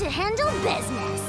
To handle business.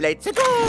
Let's go!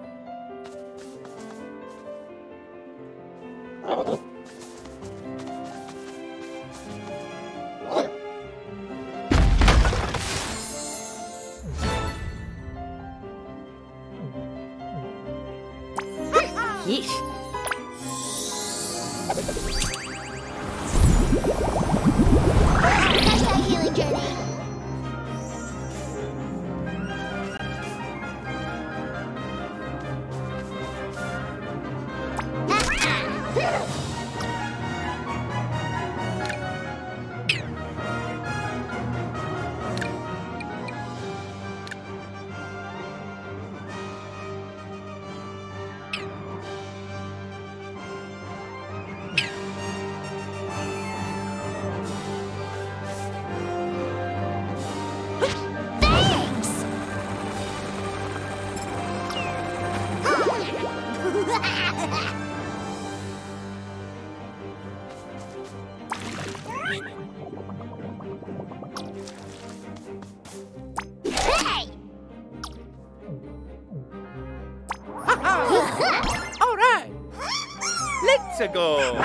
Go.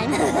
time.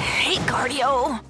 Hey, cardio.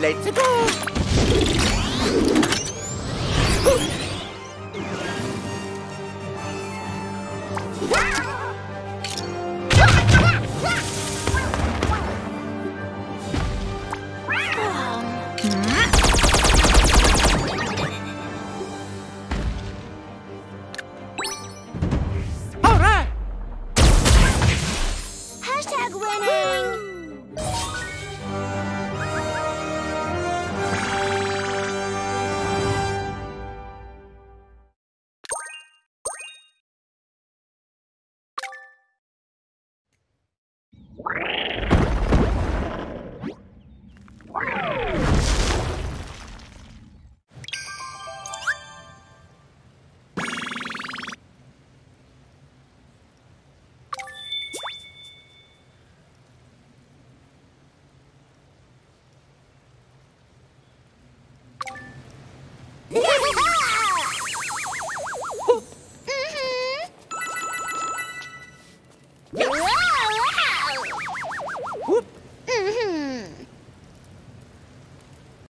Let's go! Wow.